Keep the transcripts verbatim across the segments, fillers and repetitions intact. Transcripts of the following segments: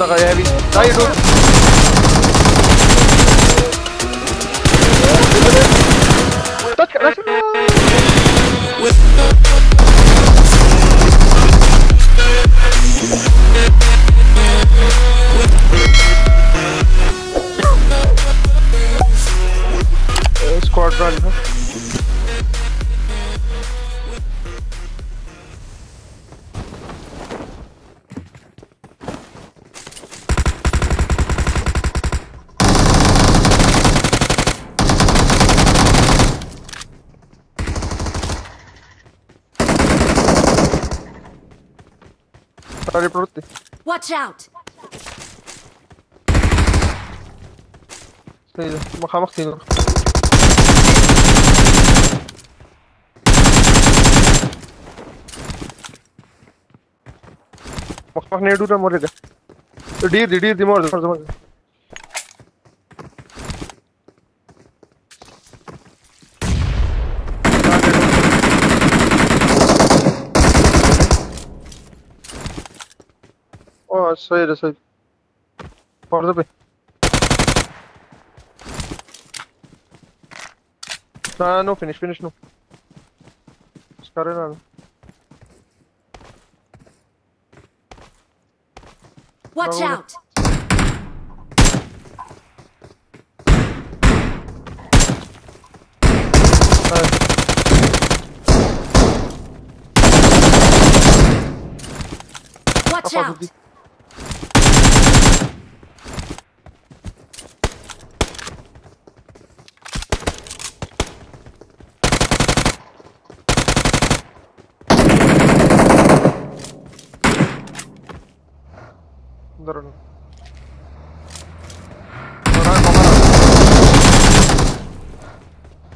Not really heavy. Now you're good. Touch it. uh, squad run. Huh? Watch out! Mahamaki. Mahamaki do the Morrigan. The deer, the deer, the Morrigan. Oh, sorry, that's it. What is it? Nah, no, finish, finish, no. It's carrying on. Watch out! Watch out!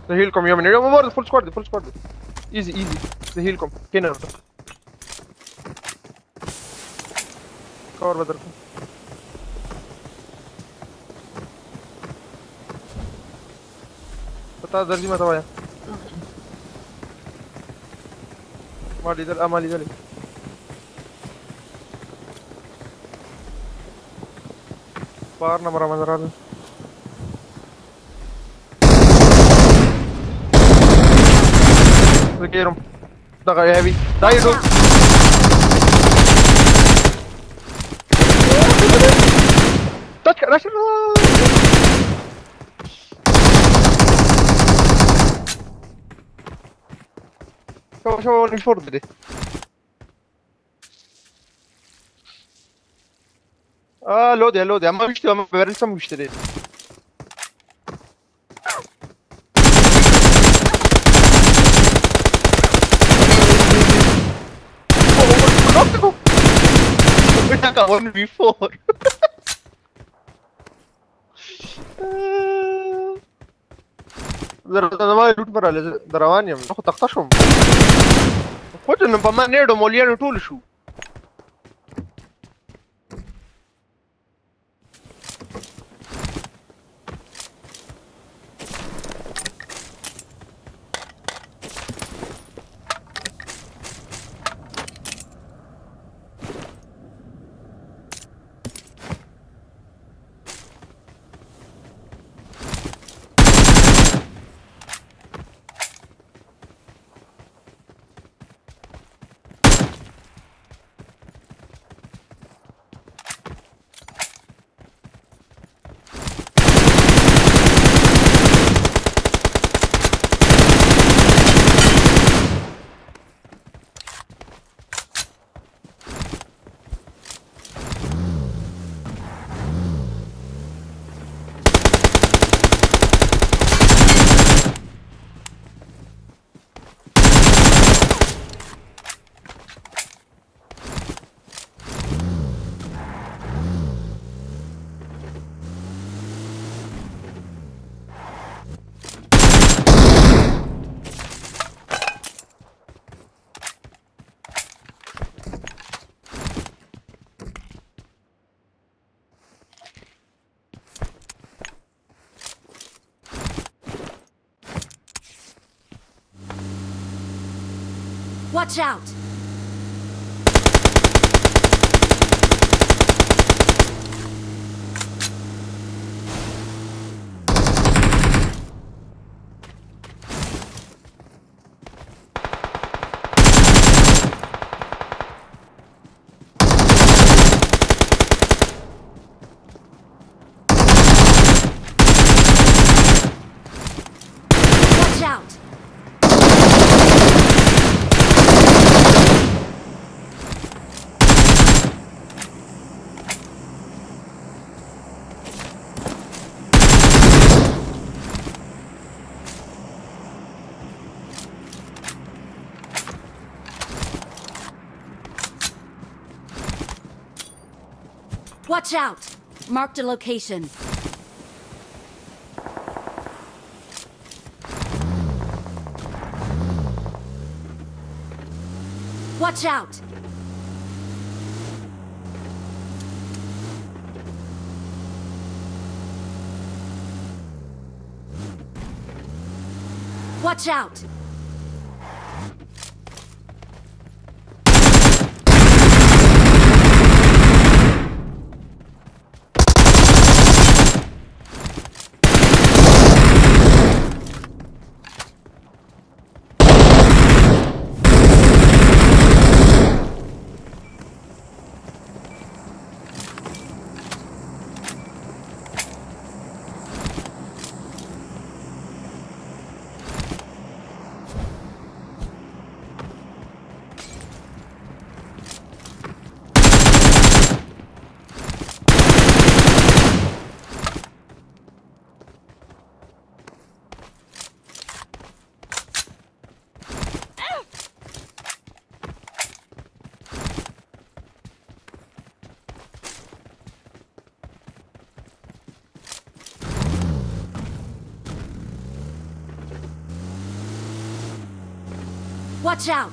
The heal come, you have over the full squad, the full squad. Easy, easy. The heal come. Can out. Cover brother. Pata darji mata bhaiya. What is that? Amali dali. Par number Ramadan. Get him. That guy heavy. Die, you dude. Touch, rush him. Show, show, one short, buddy. Ah, load, load. I'm not used to. I'm very some used to it. I won before. There was another route for us. The Ravanium. I could touch them. What an abandoned nerd of Moliano tool shoe. Watch out! Watch out! Marked a location. Watch out! Watch out! Watch out!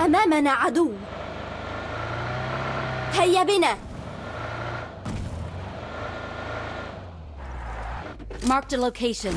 أمامنا عدو. هيا بنا. Marked a location.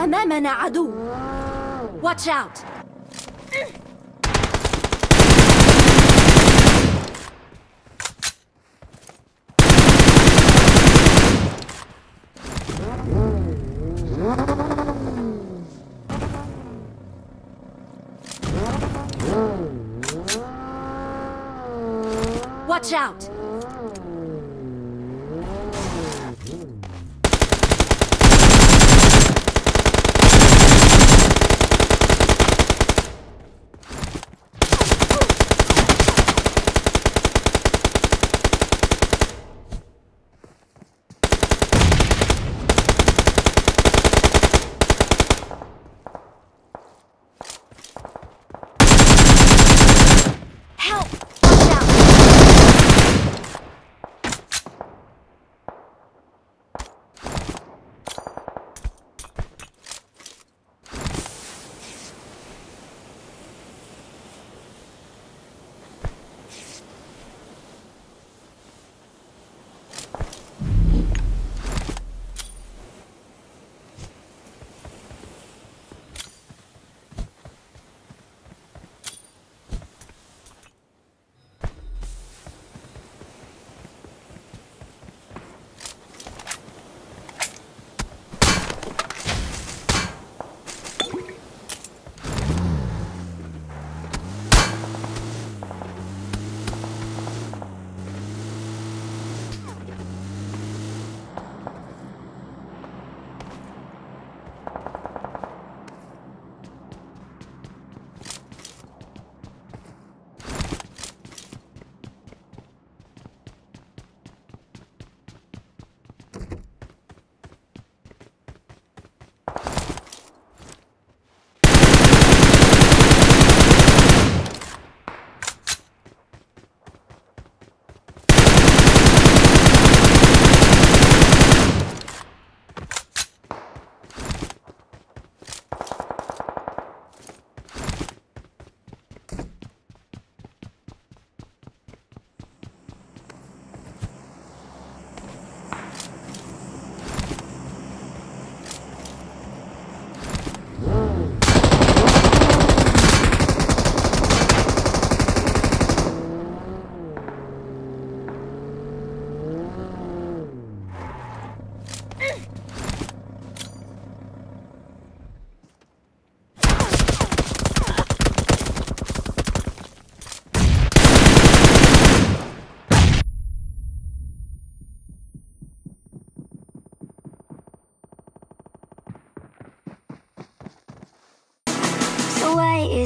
أمامنا عدو. Watch out. Watch out. Help! Watch out!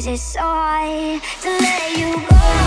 is it so hard to let you go?